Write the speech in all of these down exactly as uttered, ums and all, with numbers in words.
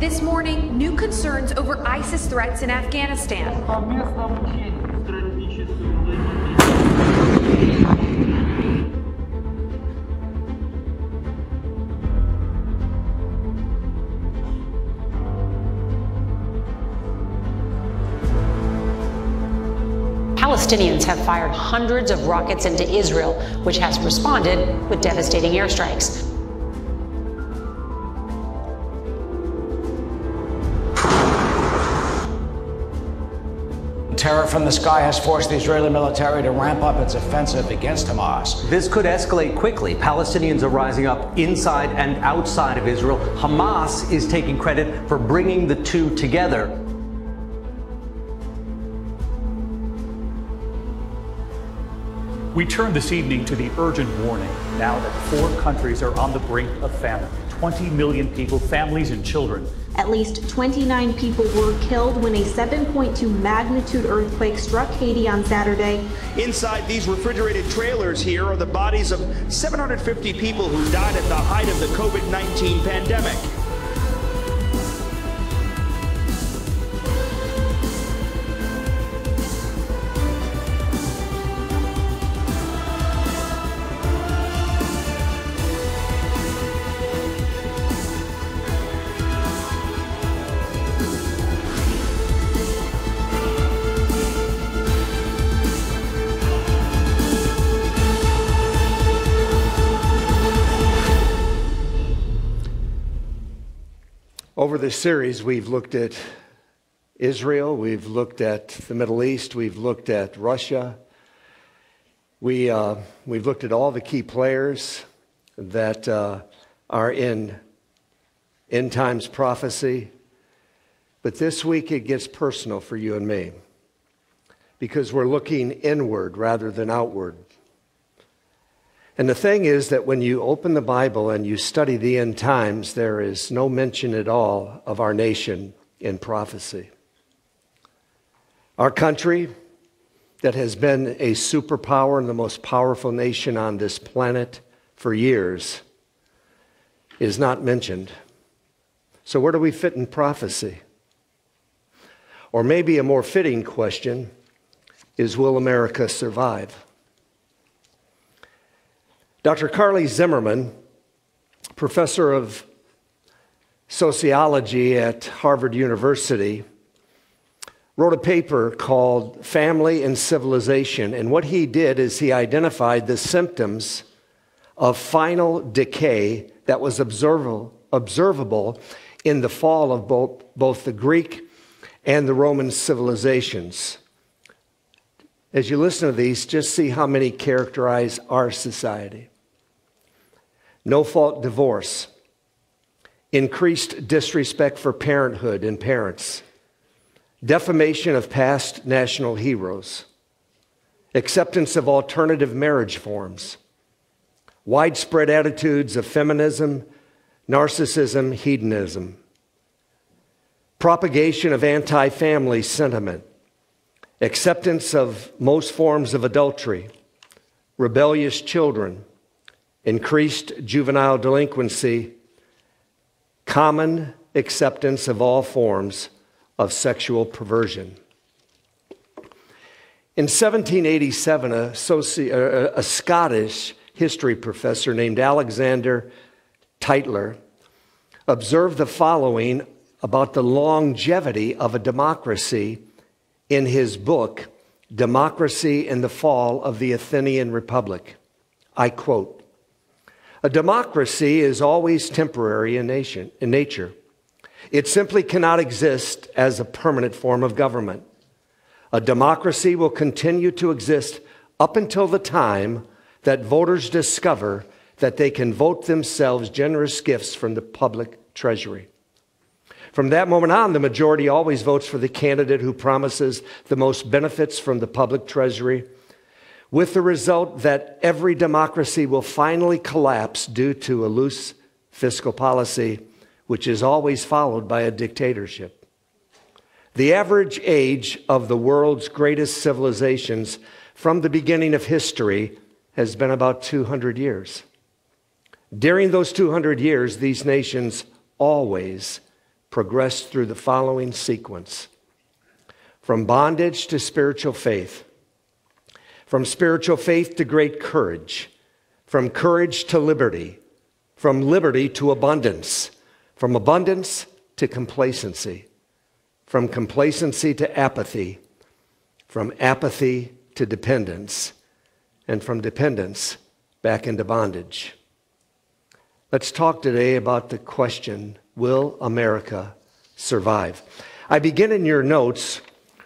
This morning, new concerns over ISIS threats in Afghanistan. Palestinians have fired hundreds of rockets into Israel, which has responded with devastating airstrikes. Terror from the sky has forced the Israeli military to ramp up its offensive against Hamas. This could escalate quickly. Palestinians are rising up inside and outside of Israel. Hamas is taking credit for bringing the two together. We turn this evening to the urgent warning now that four countries are on the brink of famine. twenty million people, families and children. At least twenty-nine people were killed when a seven point two magnitude earthquake struck Haiti on Saturday. Inside these refrigerated trailers here are the bodies of seven hundred fifty people who died at the height of the COVID nineteen pandemic. Over this series, we've looked at Israel, we've looked at the Middle East, we've looked at Russia. We, uh, we've looked at all the key players that uh, are in end times prophecy. But this week it gets personal for you and me because we're looking inward rather than outward. And the thing is that when you open the Bible and you study the end times, there is no mention at all of our nation in prophecy. Our country, that has been a superpower and the most powerful nation on this planet for years, is not mentioned. So where do we fit in prophecy? Or maybe a more fitting question is, will America survive? Doctor Carly Zimmerman, professor of sociology at Harvard University, wrote a paper called Family and Civilization. And what he did is he identified the symptoms of final decay that was observable in the fall of both, both the Greek and the Roman civilizations. As you listen to these, just see how many characterize our society. No-fault divorce, increased disrespect for parenthood and parents, defamation of past national heroes, acceptance of alternative marriage forms, widespread attitudes of feminism, narcissism, hedonism, propagation of anti-family sentiment, acceptance of most forms of adultery, rebellious children, increased juvenile delinquency, common acceptance of all forms of sexual perversion. In seventeen eighty-seven, a, soci uh, a Scottish history professor named Alexander Tytler observed the following about the longevity of a democracy in his book, Democracy and the Fall of the Athenian Republic. I quote, "A democracy is always temporary in nation, in nature. It simply cannot exist as a permanent form of government. A democracy will continue to exist up until the time that voters discover that they can vote themselves generous gifts from the public treasury. From that moment on, the majority always votes for the candidate who promises the most benefits from the public treasury, with the result that every democracy will finally collapse due to a loose fiscal policy, which is always followed by a dictatorship. The average age of the world's greatest civilizations from the beginning of history has been about two hundred years. During those two hundred years, these nations always progress through the following sequence: from bondage to spiritual faith, from spiritual faith to great courage, from courage to liberty, from liberty to abundance, from abundance to complacency, from complacency to apathy, from apathy to dependence, and from dependence back into bondage. Let's talk today about the question, will America survive? I begin in your notes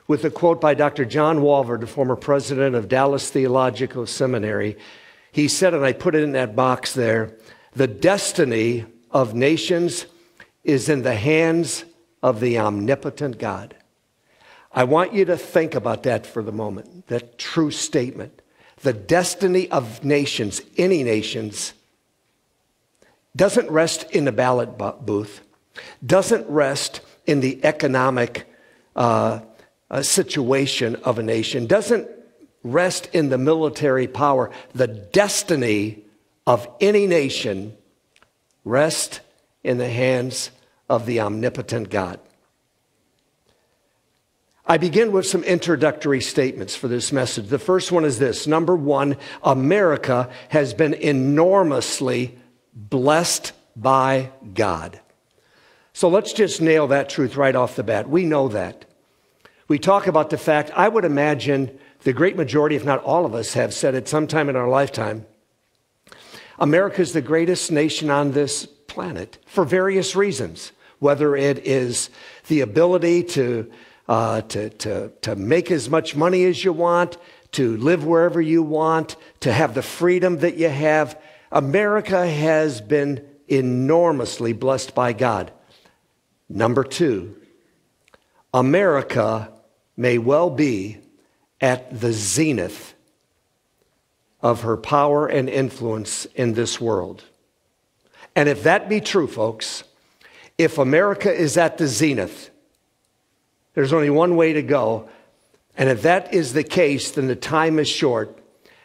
with a quote by Doctor John Walvoord, the former president of Dallas Theological Seminary. He said, and I put it in that box there, "The destiny of nations is in the hands of the omnipotent God." I want you to think about that for the moment, that true statement. The destiny of nations, any nations, doesn't rest in the ballot booth, doesn't rest in the economic uh, uh, situation of a nation, doesn't rest in the military power. The destiny of any nation rests in the hands of the omnipotent God. I begin with some introductory statements for this message. The first one is this. Number one, America has been enormously blessed by God. So let's just nail that truth right off the bat. We know that. We talk about the fact, I would imagine the great majority, if not all of us, have said it sometime in our lifetime, America is the greatest nation on this planet for various reasons, whether it is the ability to, uh, to, to, to make as much money as you want, to live wherever you want, to have the freedom that you have. America has been enormously blessed by God. Number two, America may well be at the zenith of her power and influence in this world. And if that be true, folks, if America is at the zenith, there's only one way to go. And if that is the case, then the time is short.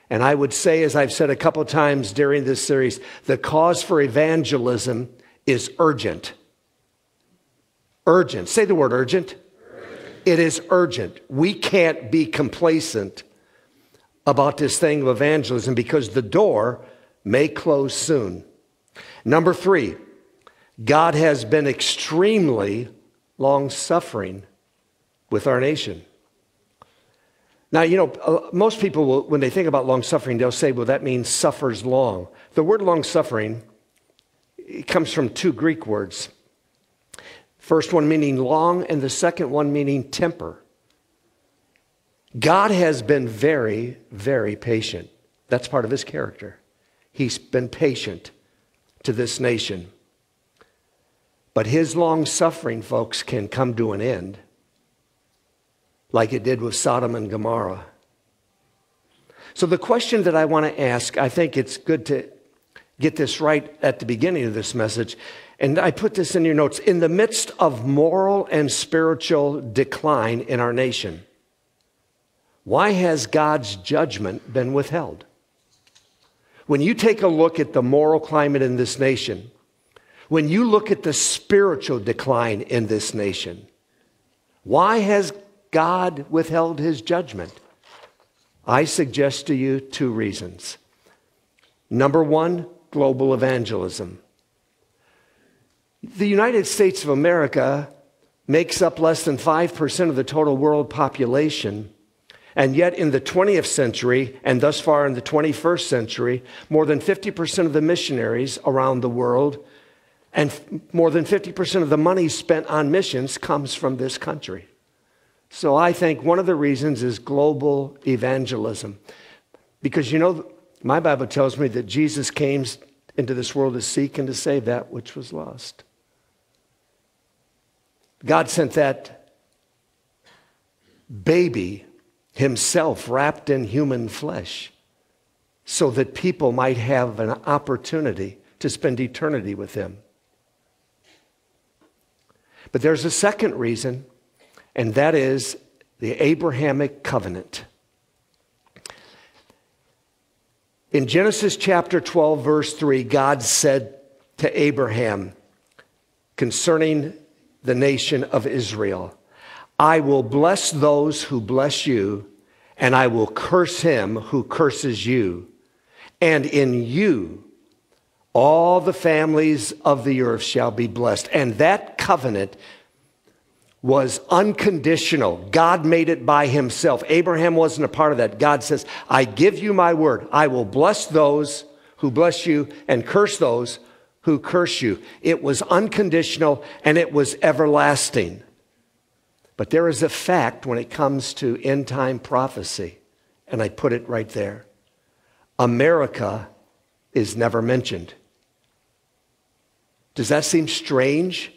And I would say, as I've said a couple times during this series, the cause for evangelism is urgent. Urgent. Say the word urgent. Urgent. It is urgent. We can't be complacent about this thing of evangelism because the door may close soon. Number three, God has been extremely long-suffering with our nation. Now, you know, most people, will, when they think about long-suffering, they'll say, well, that means suffers long. The word long-suffering comes from two Greek words. First one meaning long, and the second one meaning temper. God has been very, very patient. That's part of his character. He's been patient to this nation. But his long-suffering, folks, can come to an end, like it did with Sodom and Gomorrah. So the question that I want to ask, I think it's good to get this right at the beginning of this message, and I put this in your notes, in the midst of moral and spiritual decline in our nation, why has God's judgment been withheld? When you take a look at the moral climate in this nation, when you look at the spiritual decline in this nation, why has God withheld his judgment? I suggest to you two reasons. Number one, global evangelism. The United States of America makes up less than five percent of the total world population, and yet in the twentieth century, and thus far in the twenty-first century, more than fifty percent of the missionaries around the world and more than fifty percent of the money spent on missions comes from this country. So I think one of the reasons is global evangelism. Because, you know, my Bible tells me that Jesus came into this world to seek and to save that which was lost. God sent that baby himself wrapped in human flesh so that people might have an opportunity to spend eternity with him. But there's a second reason, and that is the Abrahamic covenant. In Genesis chapter twelve, verse three, God said to Abraham concerning the nation of Israel. I will bless those who bless you, and I will curse him who curses you. And in you, all the families of the earth shall be blessed. And that covenant was unconditional. God made it by himself. Abraham wasn't a part of that. God says, I give you my word. I will bless those who bless you and curse those who curse you. It was unconditional and it was everlasting. But there is a fact when it comes to end time prophecy, and I put it right there. America is never mentioned. Does that seem strange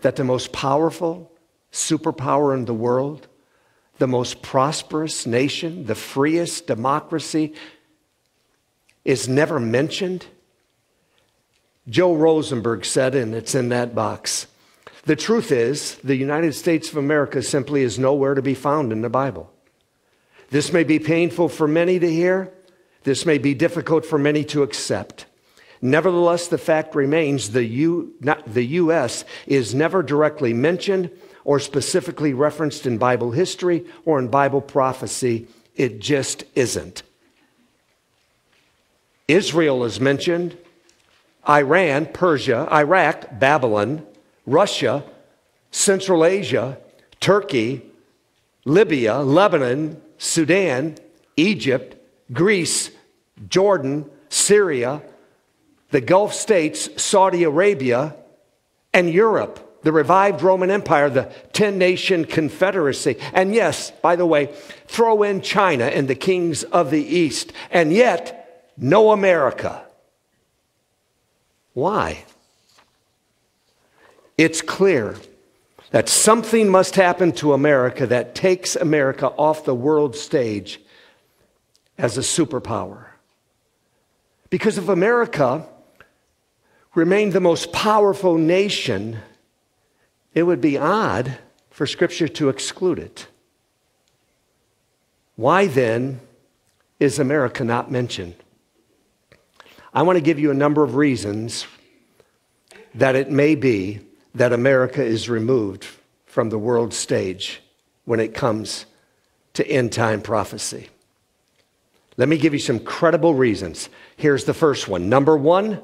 that the most powerful superpower in the world, the most prosperous nation, the freest democracy, is never mentioned? Joe Rosenberg said, and it's in that box, the truth is the United States of America simply is nowhere to be found in the Bible. This may be painful for many to hear. This may be difficult for many to accept. Nevertheless, the fact remains the, U, not, the U S is never directly mentioned or specifically referenced in Bible history or in Bible prophecy. It just isn't. Israel is mentioned, Iran, Persia, Iraq, Babylon, Russia, Central Asia, Turkey, Libya, Lebanon, Sudan, Egypt, Greece, Jordan, Syria, the Gulf states, Saudi Arabia, and Europe, the revived Roman Empire, the ten-nation confederacy. And yes, by the way, throw in China and the kings of the East, and yet no America. Why? It's clear that something must happen to America that takes America off the world stage as a superpower. Because if America remained the most powerful nation, it would be odd for Scripture to exclude it. Why then is America not mentioned? I want to give you a number of reasons that it may be that America is removed from the world stage when it comes to end-time prophecy. Let me give you some credible reasons. Here's the first one. Number one,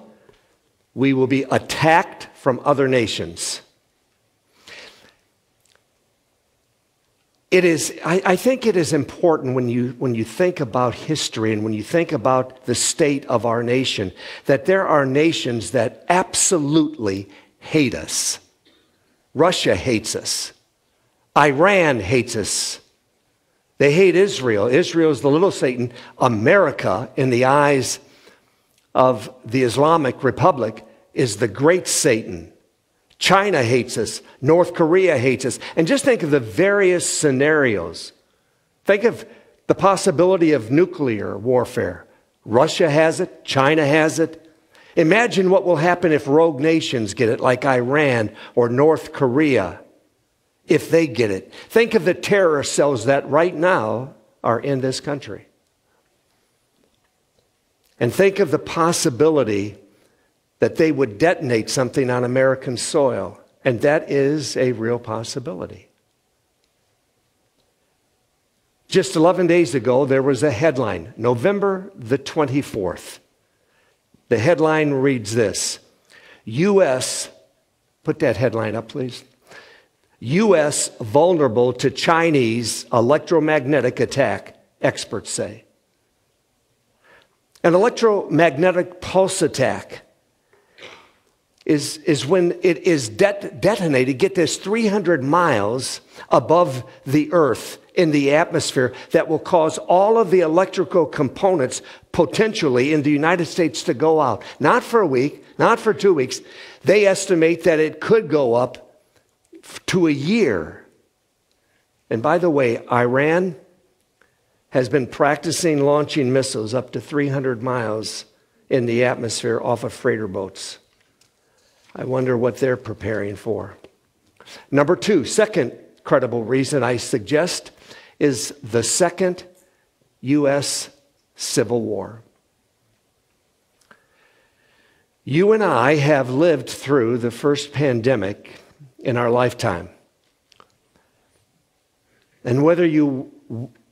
we will be attacked from other nations. It is, I, I think it is important when you, when you think about history and when you think about the state of our nation, that there are nations that absolutely hate us. Russia hates us. Iran hates us. They hate Israel. Israel is the little Satan. America, in the eyes of the Islamic Republic, is the great Satan. China hates us. North Korea hates us. And just think of the various scenarios. Think of the possibility of nuclear warfare. Russia has it. China has it. Imagine what will happen if rogue nations get it, like Iran or North Korea. If they get it. Think of the terror cells that right now are in this country. And think of the possibility that they would detonate something on American soil. And that is a real possibility. Just eleven days ago, there was a headline, November the twenty-fourth. The headline reads this, U S, put that headline up, please. U S vulnerable to Chinese electromagnetic attack, experts say. An electromagnetic pulse attack is, is when it is det detonated, get this, three hundred miles above the earth in the atmosphere, that will cause all of the electrical components potentially in the United States to go out. Not for a week, not for two weeks. They estimate that it could go up to a year. And by the way, Iran has been practicing launching missiles up to three hundred miles in the atmosphere off of freighter boats. I wonder what they're preparing for. Number two, second credible reason I suggest is the second U S Civil War. You and I have lived through the first pandemic in our lifetime. And whether you,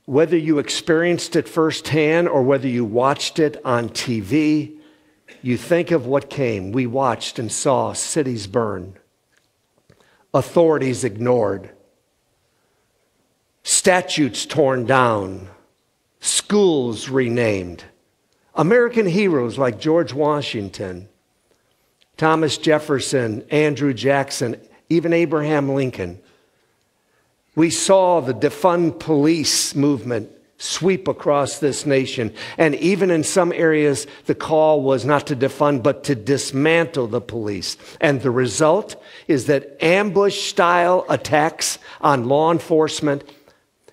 whether you experienced it firsthand or whether you watched it on T V, you think of what came. We watched and saw cities burn, authorities ignored, statutes torn down, schools renamed, American heroes like George Washington, Thomas Jefferson, Andrew Jackson, even Abraham Lincoln. We saw the defund police movement sweep across this nation. And even in some areas, the call was not to defund, but to dismantle the police. And the result is that ambush-style attacks on law enforcement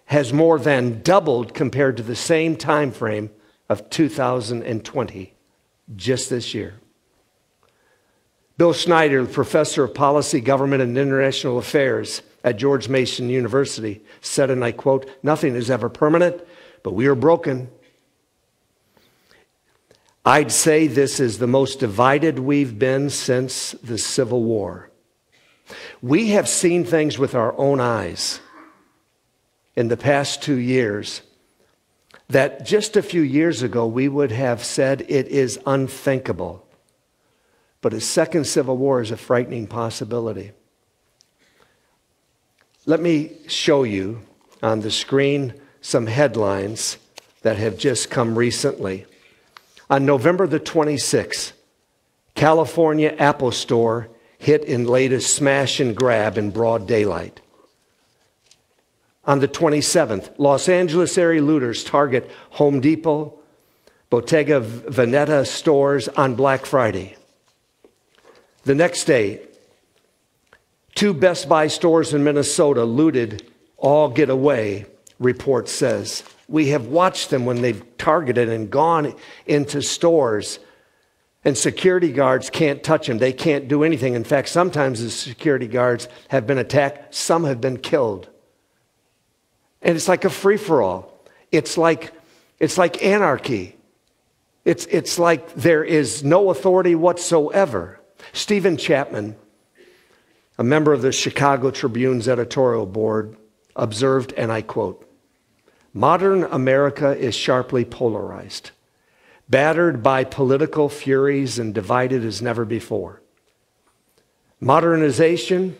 has more than doubled compared to the same time frame of two thousand twenty, just this year. Bill Schneider, professor of policy, government, and international affairs at George Mason University, said, and I quote, "Nothing is ever permanent, but we are broken." I'd say this is the most divided we've been since the Civil War. We have seen things with our own eyes in the past two years that just a few years ago we would have said it is unthinkable. But a second Civil War is a frightening possibility. Let me show you on the screen some headlines that have just come recently. On November the twenty-sixth, California Apple Store hit in latest smash and grab in broad daylight. On the twenty-seventh, Los Angeles area looters target Home Depot, Bottega Veneta stores on Black Friday. The next day, two Best Buy stores in Minnesota looted, all get away, report says. We have watched them when they've targeted and gone into stores, and security guards can't touch them. They can't do anything. In fact, sometimes the security guards have been attacked. Some have been killed. And it's like a free-for-all. It's like, it's like anarchy. It's, it's like there is no authority whatsoever. Stephen Chapman, a member of the Chicago Tribune's editorial board, observed, and I quote, "Modern America is sharply polarized, battered by political furies and divided as never before. Modernization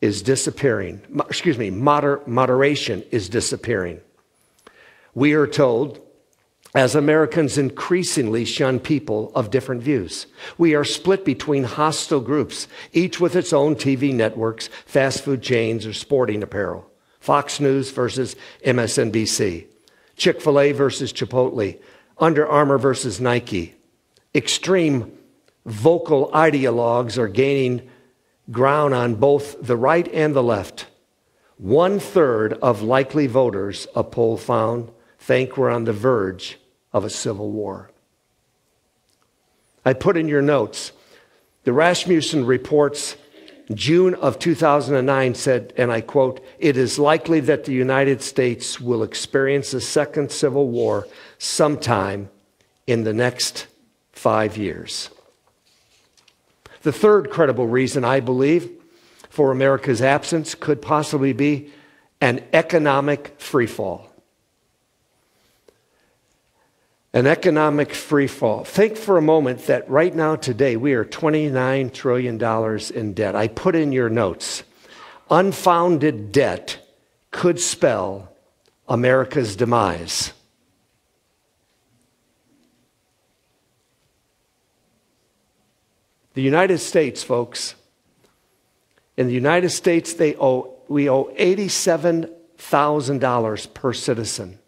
is disappearing. Mo- excuse me, moder- moderation is disappearing. We are told, as Americans increasingly shun people of different views, we are split between hostile groups, each with its own T V networks, fast food chains, or sporting apparel. Fox News versus M S N B C. Chick-fil-A versus Chipotle. Under Armour versus Nike. Extreme vocal ideologues are gaining ground on both the right and the left. One-third of likely voters, a poll found, think we're on the verge of a civil war." I put in your notes, the Rasmussen Reports, June of two thousand nine, said, and I quote, "It is likely that the United States will experience a second civil war sometime in the next five years." The third credible reason, I believe, for America's absence could possibly be an economic freefall. An economic free fall. Think for a moment that right now, today, we are twenty-nine trillion dollars in debt. I put in your notes, unfounded debt could spell America's demise. The United States, folks, in the United States, they owe, we owe eighty-seven thousand dollars per citizen.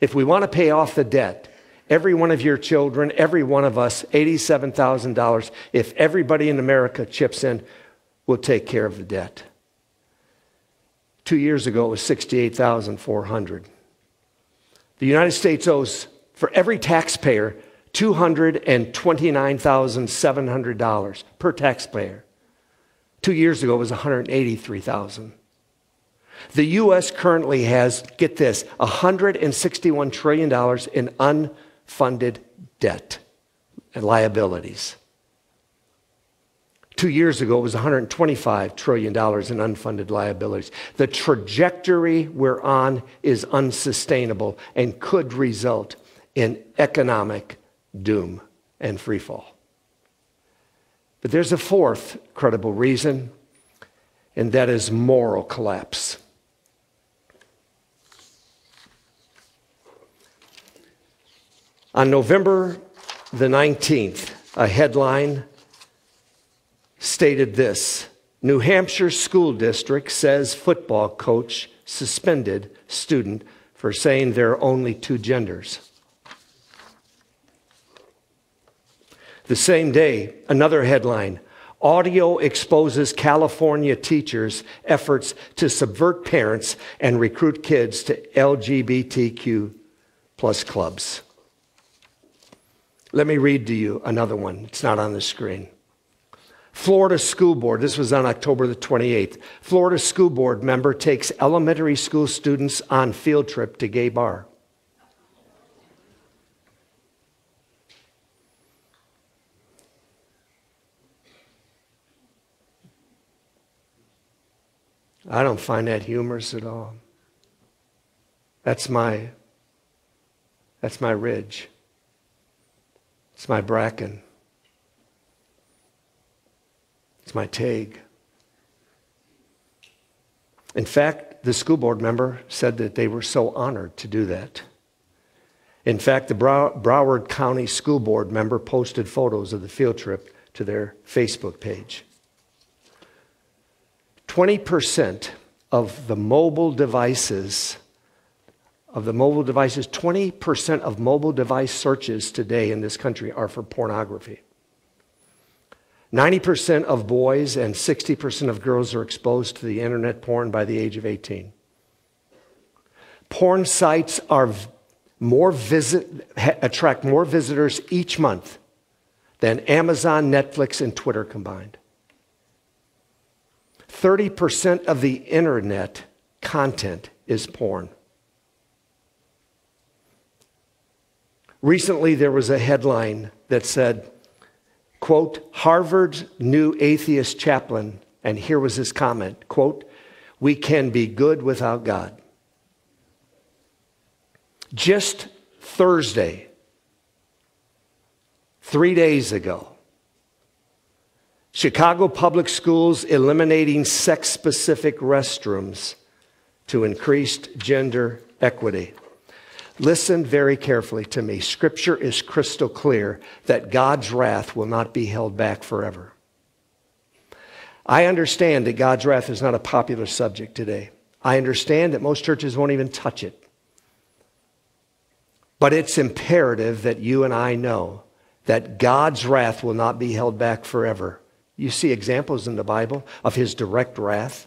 If we want to pay off the debt, every one of your children, every one of us, eighty-seven thousand dollars, if everybody in America chips in, we'll take care of the debt. Two years ago, it was sixty-eight thousand four hundred dollars. The United States owes, for every taxpayer, two hundred twenty-nine thousand seven hundred dollars per taxpayer. Two years ago, it was one hundred eighty-three thousand dollars. The U S currently has, get this, one hundred sixty-one trillion dollars in unfunded debt and liabilities. Two years ago, it was one hundred twenty-five trillion dollars in unfunded liabilities. The trajectory we're on is unsustainable and could result in economic doom and freefall. But there's a fourth credible reason, and that is moral collapse. On November the nineteenth, a headline stated this: New Hampshire school district says football coach suspended student for saying there are only two genders. The same day, another headline: audio exposes California teachers' efforts to subvert parents and recruit kids to L G B T Q plus clubs. Let me read to you another one. It's not on the screen. Florida School Board, this was on October the twenty-eighth. Florida School Board member takes elementary school students on field trip to gay bar. I don't find that humorous at all. That's my, that's my ridge. It's my bracken. It's my tag. In fact, the school board member said that they were so honored to do that. In fact, the Brow- Broward County School Board member posted photos of the field trip to their Facebook page. twenty percent of the mobile devices, of the mobile devices, twenty percent of mobile device searches today in this country are for pornography. ninety percent of boys and sixty percent of girls are exposed to the internet porn by the age of eighteen. Porn sites are more visit, attract more visitors each month than Amazon, Netflix, and Twitter combined. thirty percent of the internet content is porn. Recently, there was a headline that said, quote, Harvard's new atheist chaplain, and here was his comment, quote, we can be good without God. Just Thursday, three days ago, Chicago public schools eliminating sex-specific restrooms to increase gender equity. Listen very carefully to me. Scripture is crystal clear that God's wrath will not be held back forever. I understand that God's wrath is not a popular subject today. I understand that most churches won't even touch it. But it's imperative that you and I know that God's wrath will not be held back forever. You see examples in the Bible of his direct wrath,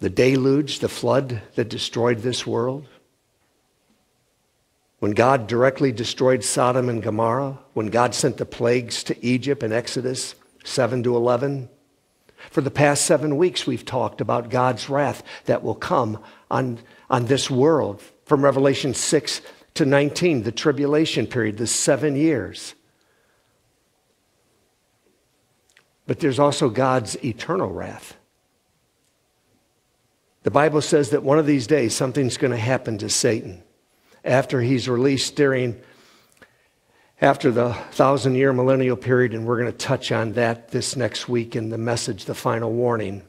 the deluge, the flood that destroyed this world. When God directly destroyed Sodom and Gomorrah, when God sent the plagues to Egypt in Exodus seven to eleven. For the past seven weeks, we've talked about God's wrath that will come on, on this world. From Revelation six to nineteen, the tribulation period, the seven years. But there's also God's eternal wrath. The Bible says that one of these days something's going to happen to Satan after he's released during, after the thousand-year millennial period, and we're going to touch on that this next week in the message, the final warning.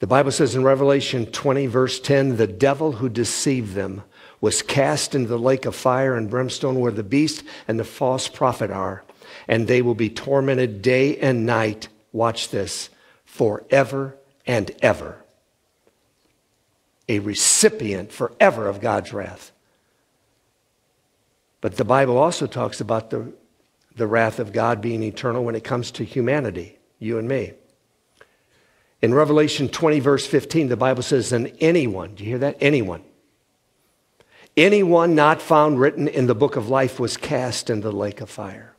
The Bible says in Revelation twenty, verse ten, the devil who deceived them was cast into the lake of fire and brimstone where the beast and the false prophet are. And they will be tormented day and night, watch this, forever and ever. A recipient forever of God's wrath. But the Bible also talks about the, the wrath of God being eternal when it comes to humanity, you and me. In Revelation twenty, verse fifteen, the Bible says, and anyone, do you hear that? Anyone. Anyone not found written in the book of life was cast into the lake of fire.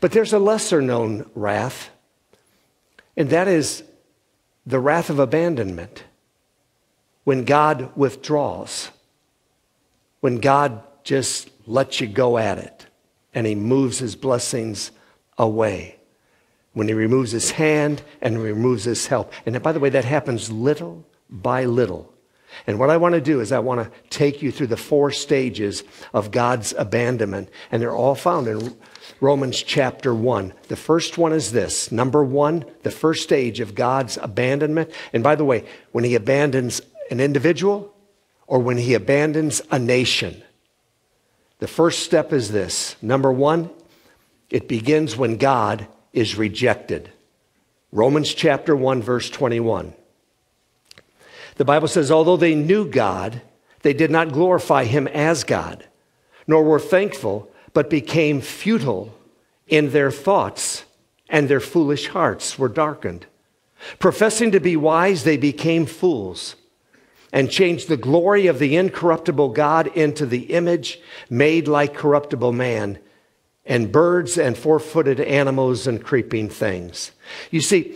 But there's a lesser-known wrath, and that is the wrath of abandonment. When God withdraws, when God just lets you go at it, and he moves his blessings away. when he removes his hand and removes his help. And by the way, that happens little by little. And what I want to do is I want to take you through the four stages of God's abandonment. And they're all found in Romans chapter one. The first one is this. Number one, the first stage of God's abandonment. And by the way, when he abandons an individual or when he abandons a nation, the first step is this. Number one, it begins when God is rejected. Romans chapter one, verse twenty-one. The Bible says, although they knew God, they did not glorify him as God, nor were thankful, but became futile in their thoughts, and their foolish hearts were darkened. Professing to be wise, they became fools, and changed the glory of the incorruptible God into the image made like corruptible man, and birds and four-footed animals and creeping things. You see,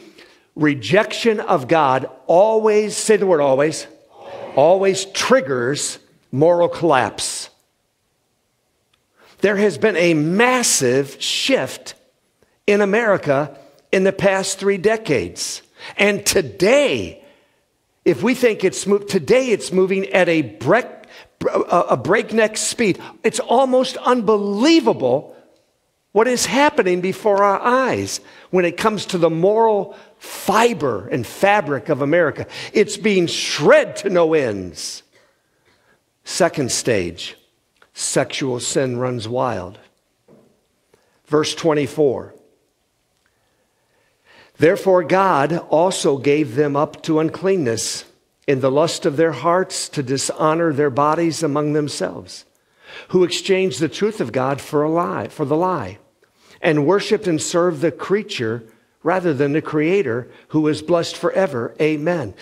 rejection of God always, say the word always, always, always triggers moral collapse. There has been a massive shift in America in the past three decades. And today, if we think it's moved, today it's moving at a, break, a breakneck speed. It's almost unbelievable what is happening before our eyes when it comes to the moral fiber and fabric of America. It's being shred to no ends. Second stage, sexual sin runs wild. Verse twenty-four. Therefore God also gave them up to uncleanness in the lust of their hearts to dishonor their bodies among themselves, who exchanged the truth of God for a lie, for the lie, and worshiped and served the creature rather than the Creator, who is blessed forever. Amen.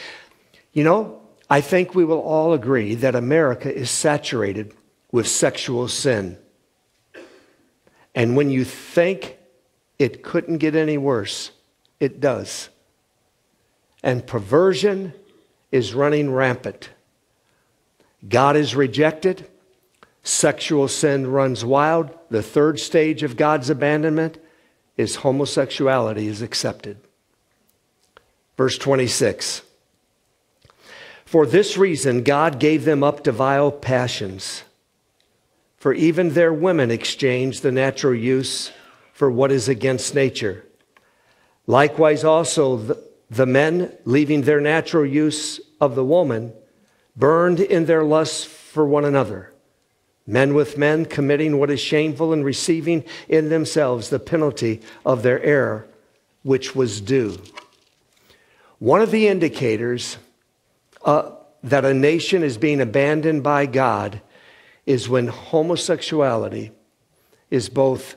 You know, I think we will all agree that America is saturated with sexual sin. And when you think it couldn't get any worse, it does. And perversion is running rampant. God is rejected. Sexual sin runs wild. The third stage of God's abandonment is homosexuality is accepted. Verse twenty-six. For this reason, God gave them up to vile passions. For even their women exchanged the natural use for what is against nature. Likewise also the, the men, leaving their natural use of the woman, burned in their lusts for one another, men with men committing what is shameful and receiving in themselves the penalty of their error, which was due. One of the indicators uh, that a nation is being abandoned by God is when homosexuality is both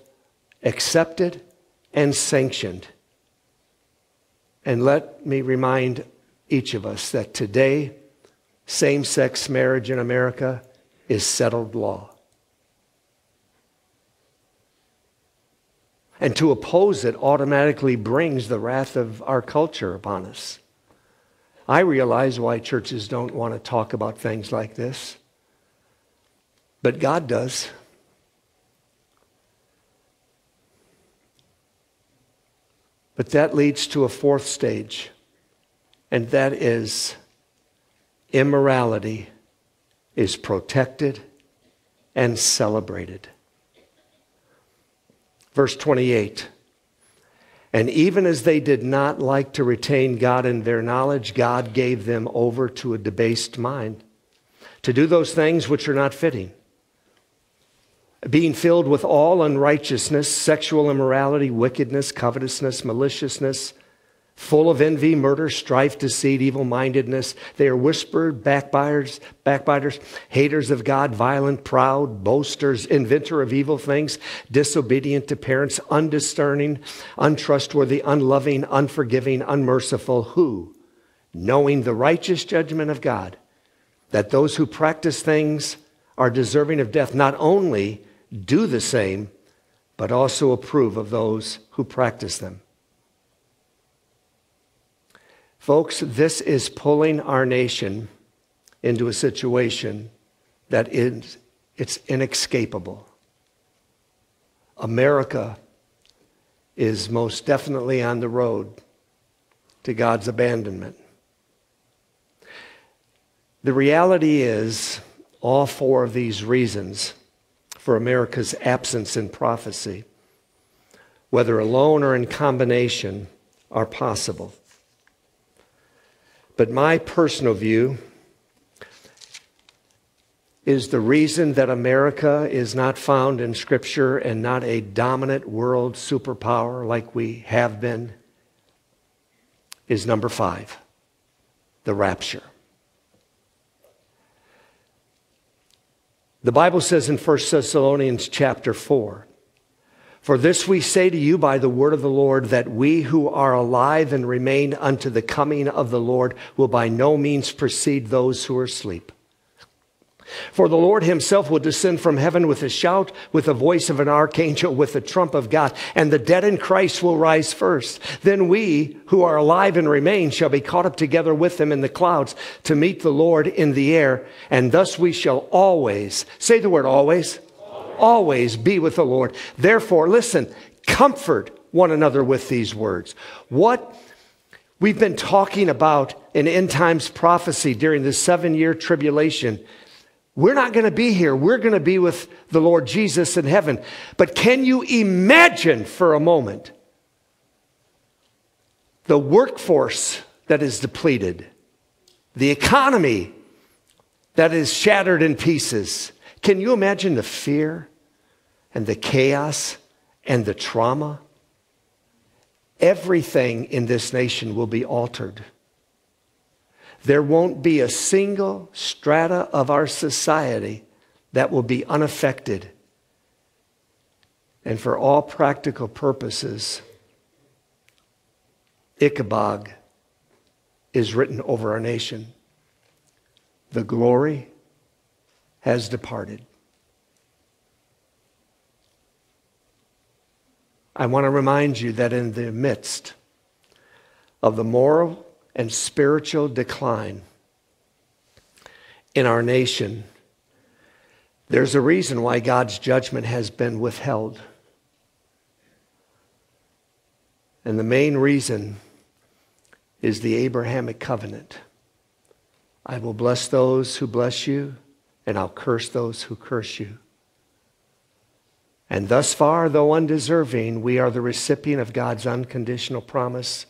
accepted and sanctioned. And let me remind each of us that today, same-sex marriage in America is settled law. And to oppose it automatically brings the wrath of our culture upon us. I realize why churches don't want to talk about things like this, but God does. But that leads to a fourth stage, and that is immorality is protected and celebrated. Verse twenty-eight, and even as they did not like to retain God in their knowledge, God gave them over to a debased mind to do those things which are not fitting, being filled with all unrighteousness, sexual immorality, wickedness, covetousness, maliciousness, full of envy, murder, strife, deceit, evil-mindedness. They are whisperers, backbiters, backbiters, haters of God, violent, proud, boasters, inventor of evil things, disobedient to parents, undiscerning, untrustworthy, unloving, unforgiving, unmerciful, who, knowing the righteous judgment of God, that those who practice things are deserving of death, not only do the same, but also approve of those who practice them. Folks, this is pulling our nation into a situation that is it's inescapable. America is most definitely on the road to God's abandonment. The reality is, all four of these reasons for America's absence in prophecy, whether alone or in combination, are possible. But my personal view is the reason that America is not found in Scripture and not a dominant world superpower like we have been is number five, the rapture. The Bible says in First Thessalonians chapter four, "For this we say to you by the word of the Lord, that we who are alive and remain unto the coming of the Lord will by no means precede those who are asleep. For the Lord himself will descend from heaven with a shout, with the voice of an archangel, with the trump of God, and the dead in Christ will rise first. Then we who are alive and remain shall be caught up together with them in the clouds to meet the Lord in the air, and thus we shall always," say the word always, always, always be with the Lord. Therefore, listen, comfort one another with these words. What we've been talking about in end times prophecy during the seven-year tribulation, we're not going to be here. We're going to be with the Lord Jesus in heaven. But can you imagine for a moment the workforce that is depleted, the economy that is shattered in pieces? Can you imagine the fear and the chaos and the trauma? Everything in this nation will be altered. There won't be a single strata of our society that will be unaffected. And for all practical purposes, Ichabod is written over our nation. The glory has departed. I want to remind you that in the midst of the moral and spiritual decline in our nation, there's a reason why God's judgment has been withheld. And the main reason is the Abrahamic covenant. I will bless those who bless you, and I'll curse those who curse you. And thus far, though undeserving, we are the recipient of God's unconditional promise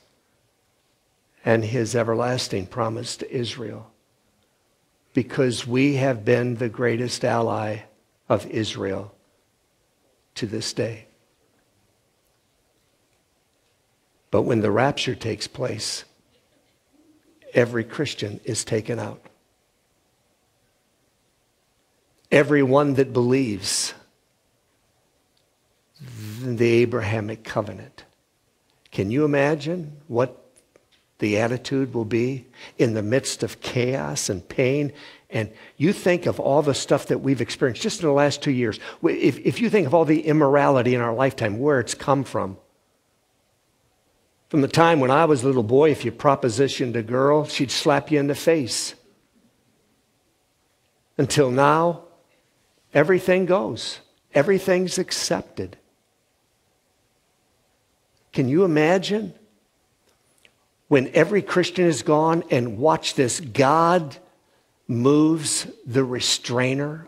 and his everlasting promise to Israel, because we have been the greatest ally of Israel to this day. But when the rapture takes place, every Christian is taken out. Everyone that believes in the Abrahamic covenant. Can you imagine what the attitude will be in the midst of chaos and pain? And you think of all the stuff that we've experienced just in the last two years. If, if you think of all the immorality in our lifetime, where it's come from. From the time when I was a little boy, if you propositioned a girl, she'd slap you in the face. Until now, everything goes. Everything's accepted. Can you imagine? When every Christian is gone, and watch this, God moves the restrainer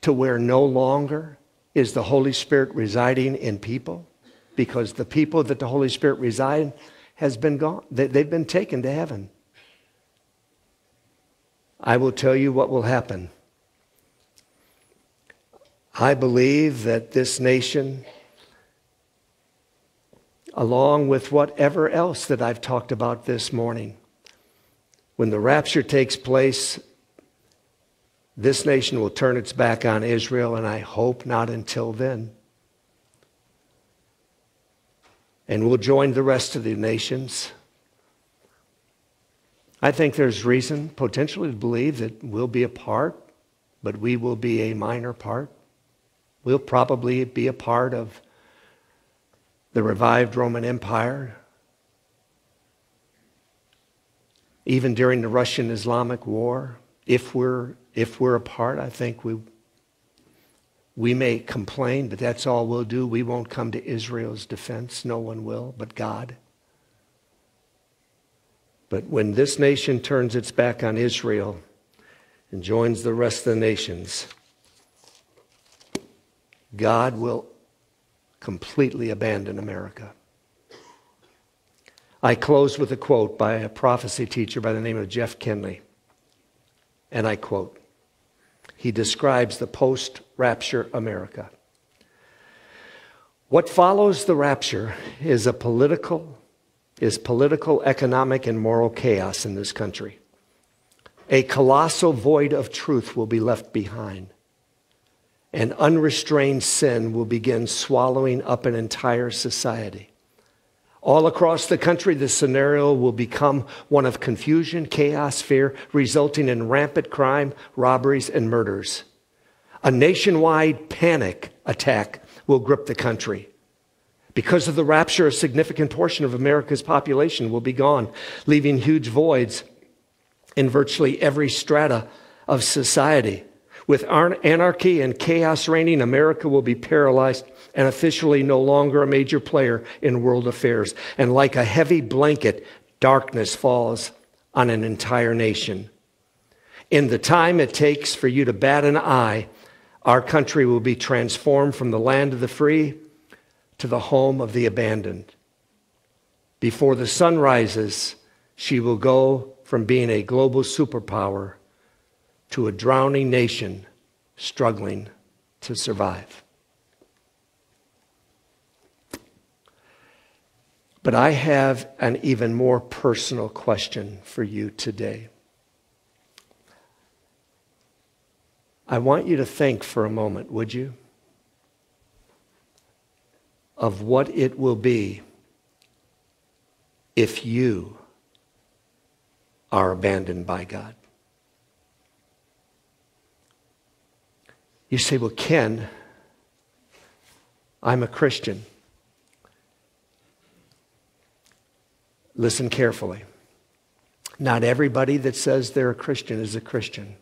to where no longer is the Holy Spirit residing in people, because the people that the Holy Spirit reside has been gone. They've been taken to heaven. I will tell you what will happen. I believe that this nation, along with whatever else that I've talked about this morning, when the rapture takes place, this nation will turn its back on Israel, and I hope not until then. And we'll join the rest of the nations. I think there's reason potentially to believe that we'll be a part, but we will be a minor part. We'll probably be a part of the revived Roman Empire. Even during the Russian-Islamic War, if we're, if we're apart, I think we, We may complain, but that's all we'll do. We won't come to Israel's defense. No one will, but God. But when this nation turns its back on Israel and joins the rest of the nations, God will completely abandon America. I close with a quote by a prophecy teacher by the name of Jeff Kinley. And I quote, he describes the post-rapture America. What follows the rapture is a political, is political, economic, and moral chaos in this country. A colossal void of truth will be left behind. And unrestrained sin will begin swallowing up an entire society. All across the country, the scenario will become one of confusion, chaos, fear, resulting in rampant crime, robberies, and murders. A nationwide panic attack will grip the country. Because of the rapture, a significant portion of America's population will be gone, leaving huge voids in virtually every strata of society. With anarchy and chaos reigning, America will be paralyzed and officially no longer a major player in world affairs. And like a heavy blanket, darkness falls on an entire nation. In the time it takes for you to bat an eye, our country will be transformed from the land of the free to the home of the abandoned. Before the sun rises, she will go from being a global superpower to a drowning nation struggling to survive. But I have an even more personal question for you today. I want you to think for a moment, would you, of what it will be if you are abandoned by God. You say, well, Ken, I'm a Christian. Listen carefully. Not everybody that says they're a Christian is a Christian.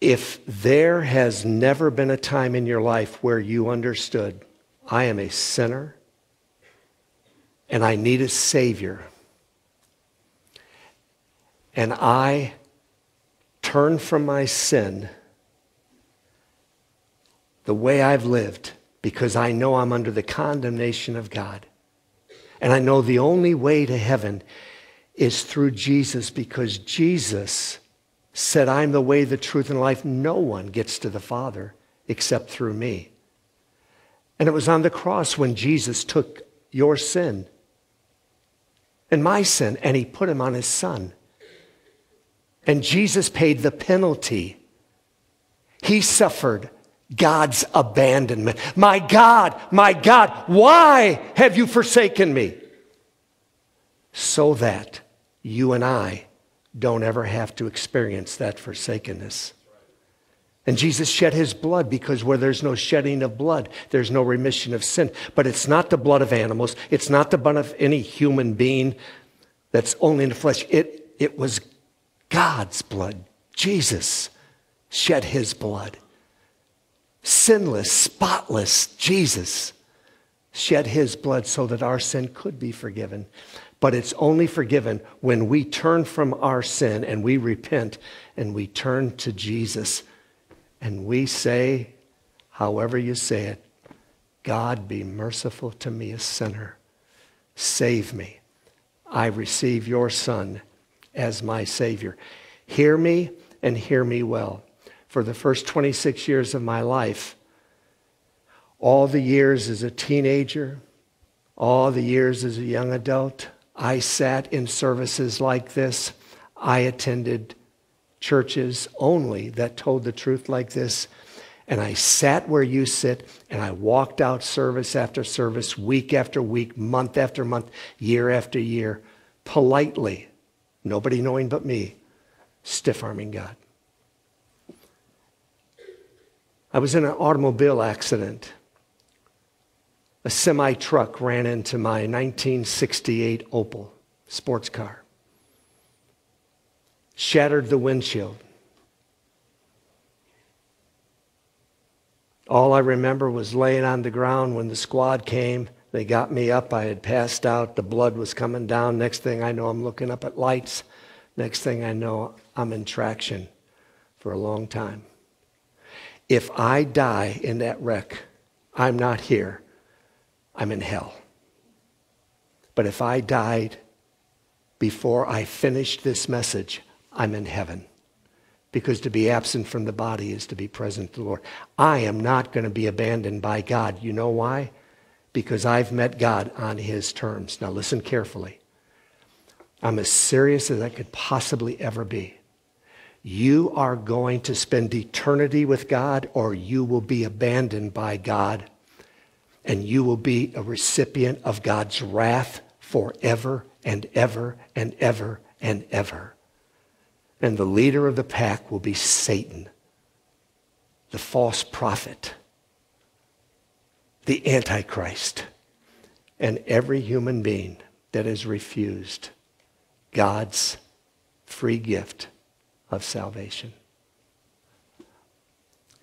If there has never been a time in your life where you understood, I am a sinner and I need a Savior, and I turn from my sin, the way I've lived, because I know I'm under the condemnation of God. And I know the only way to heaven is through Jesus, because Jesus said, I'm the way, the truth, and life. No one gets to the Father except through me. And it was on the cross when Jesus took your sin and my sin, and he put him on his Son. And Jesus paid the penalty. He suffered God's abandonment. My God, my God, why have you forsaken me? So that you and I don't ever have to experience that forsakenness. And Jesus shed his blood, because where there's no shedding of blood, there's no remission of sin. But it's not the blood of animals. It's not the blood of any human being that's only in the flesh. It, it was God's blood. Jesus shed his blood. Sinless, spotless Jesus shed his blood so that our sin could be forgiven. But it's only forgiven when we turn from our sin and we repent and we turn to Jesus and we say, however you say it, God, be merciful to me, a sinner. Save me. I receive your Son as my Savior. Hear me, and hear me well. For the first twenty-six years of my life, all the years as a teenager, all the years as a young adult, I sat in services like this. I attended churches only that told the truth like this. And I sat where you sit, and I walked out service after service, week after week, month after month, year after year, politely, nobody knowing but me, stiff-arming God. I was in an automobile accident. A semi-truck ran into my nineteen sixty-eight Opel sports car. Shattered the windshield. All I remember was laying on the ground when the squad came. They got me up. I had passed out. The blood was coming down. Next thing I know, I'm looking up at lights. Next thing I know, I'm in traction for a long time. If I die in that wreck, I'm not here. I'm in hell. But if I died before I finished this message, I'm in heaven. Because to be absent from the body is to be present to the Lord. I am not going to be abandoned by God. You know why? Because I've met God on his terms. Now listen carefully. I'm as serious as I could possibly ever be. You are going to spend eternity with God, or you will be abandoned by God, and you will be a recipient of God's wrath forever and ever and ever and ever. And the leader of the pack will be Satan, the false prophet, the Antichrist, and every human being that has refused God's free gift of salvation.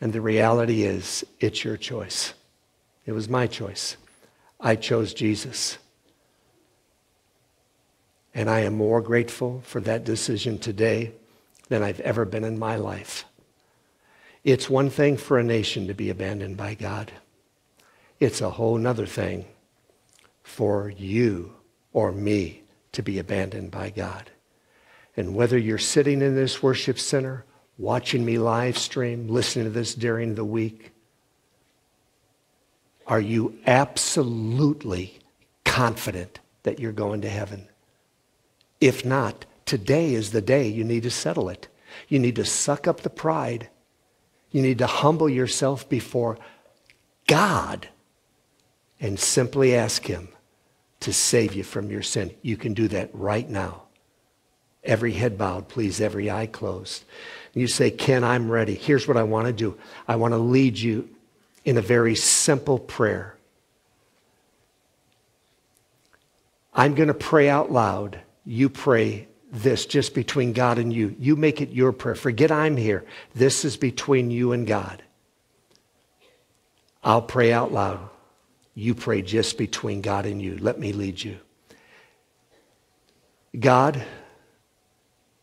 And the reality is, it's your choice. It was my choice. I chose Jesus. And I am more grateful for that decision today than I've ever been in my life. It's one thing for a nation to be abandoned by God. It's a whole nother thing for you or me to be abandoned by God. And whether you're sitting in this worship center, watching me live stream, listening to this during the week, are you absolutely confident that you're going to heaven? If not, today is the day you need to settle it. You need to suck up the pride. You need to humble yourself before God and simply ask him to save you from your sin. You can do that right now. Every head bowed, please, every eye closed. You say, Ken, I'm ready. Here's what I want to do. I want to lead you in a very simple prayer. I'm going to pray out loud. You pray this just between God and you. You make it your prayer. Forget I'm here. This is between you and God. I'll pray out loud. You pray just between God and you. Let me lead you. God,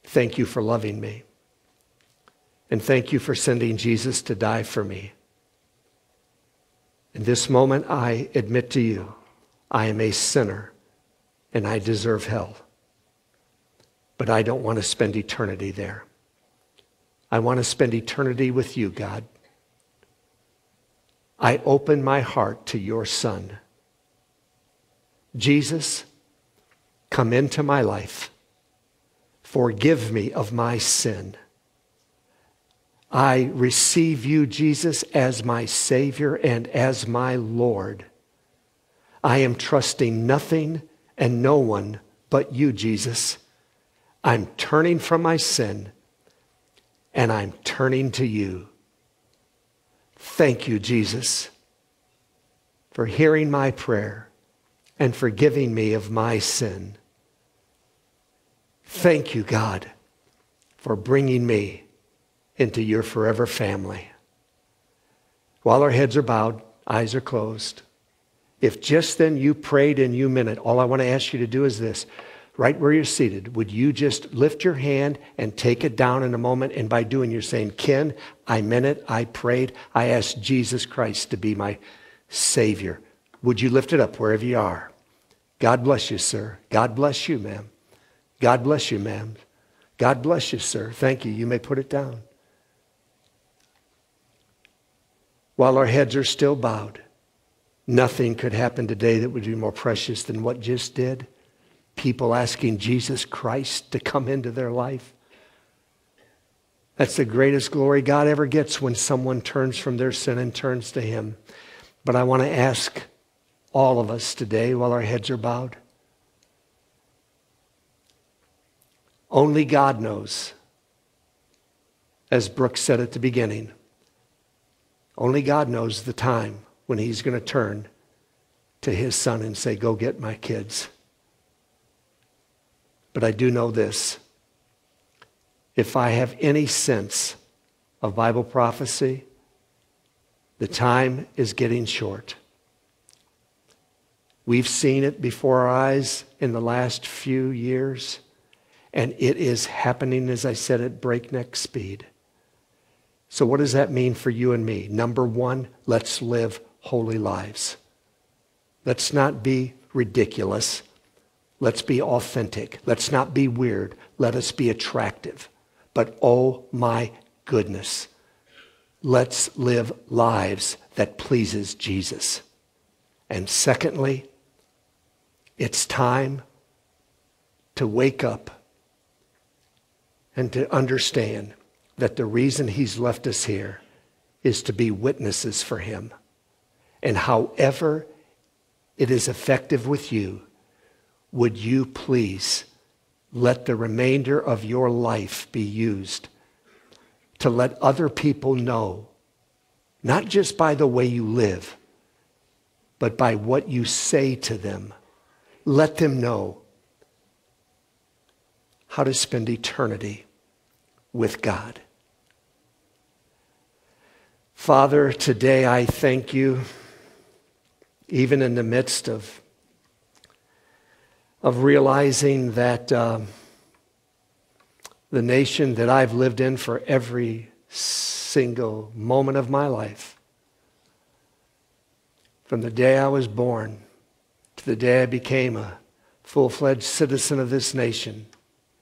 thank you for loving me. And thank you for sending Jesus to die for me. In this moment, I admit to you, I am a sinner and I deserve hell. But I don't want to spend eternity there. I want to spend eternity with you, God. I open my heart to your Son. Jesus, come into my life. Forgive me of my sin. I receive you, Jesus, as my Savior and as my Lord. I am trusting nothing and no one but you, Jesus. I'm turning from my sin, and I'm turning to you. Thank you, Jesus, for hearing my prayer and forgiving me of my sin. Thank you, God, for bringing me into your forever family. While our heads are bowed, eyes are closed, if just then you prayed and you meant it, all I want to ask you to do is this. Right where you're seated, would you just lift your hand and take it down in a moment? And by doing, you're saying, Ken, I meant it, I prayed, I asked Jesus Christ to be my Savior. Would you lift it up wherever you are? God bless you, sir. God bless you, ma'am. God bless you, ma'am. God bless you, sir. Thank you. You may put it down. While our heads are still bowed, nothing could happen today that would be more precious than what just did. People asking Jesus Christ to come into their life. That's the greatest glory God ever gets, when someone turns from their sin and turns to him. But I want to ask all of us today, while our heads are bowed, only God knows, as Brooke said at the beginning, only God knows the time when he's going to turn to his Son and say, go get my kids. But I do know this. If I have any sense of Bible prophecy, The time is getting short. We've seen it before our eyes in the last few years, and it is happening, as I said, at breakneck speed. So what does that mean for you and me? Number one, let's live holy lives. Let's not be ridiculous. Let's be authentic. Let's not be weird. Let us be attractive. But oh my goodness, let's live lives that pleases Jesus. And secondly, it's time to wake up and to understand that the reason he's left us here is to be witnesses for him. And however it is effective with you, would you please let the remainder of your life be used to let other people know, not just by the way you live, but by what you say to them. Let them know how to spend eternity with God. Father, today I thank you, even in the midst of of realizing that um, the nation that I've lived in for every single moment of my life, from the day I was born to the day I became a full-fledged citizen of this nation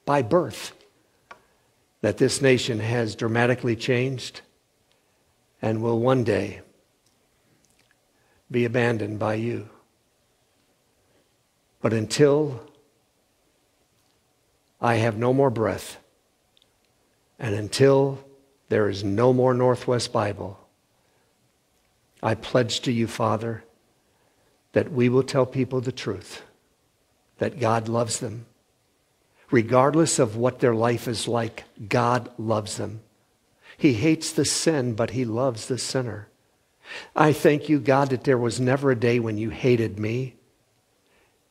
by birth, that this nation has dramatically changed and will one day be abandoned by you. But until I have no more breath, and until there is no more Northwest Bible, I pledge to you, Father, that we will tell people the truth, that God loves them. Regardless of what their life is like, God loves them. He hates the sin, but he loves the sinner. I thank you, God, that there was never a day when you hated me.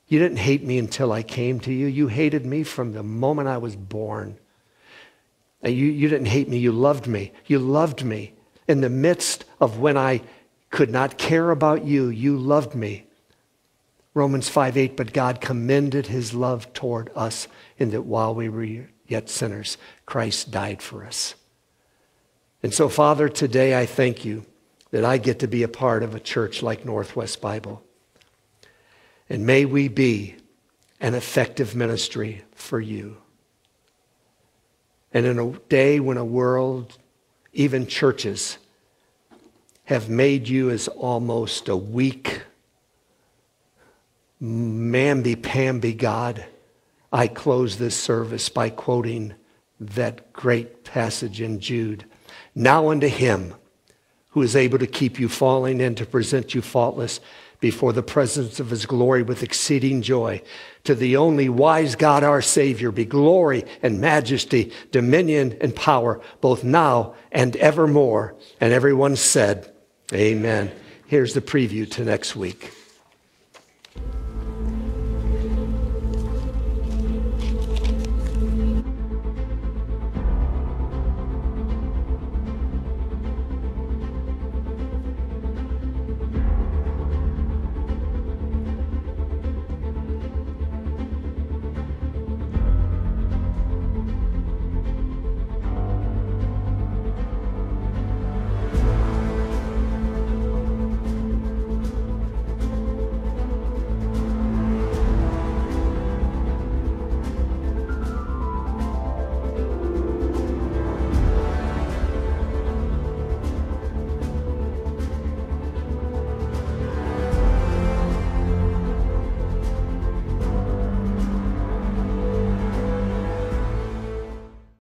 You didn't hate me until I came to you. You hated me from the moment I was born. And you, you didn't hate me. You loved me. You loved me. In the midst of when I could not care about you, you loved me. Romans five eight, but God commended his love toward us in that while we were yet sinners, Christ died for us. And so, Father, today I thank you that I get to be a part of a church like Northwest Bible. And may we be an effective ministry for you. And in a day when a world, even churches, have made you as almost a weak, mamby-pamby God, I close this service by quoting that great passage in Jude. Now unto him who is able to keep you falling and to present you faultless before the presence of his glory with exceeding joy. To the only wise God, our Savior, be glory and majesty, dominion and power, both now and evermore. And everyone said, amen. Here's the preview to next week.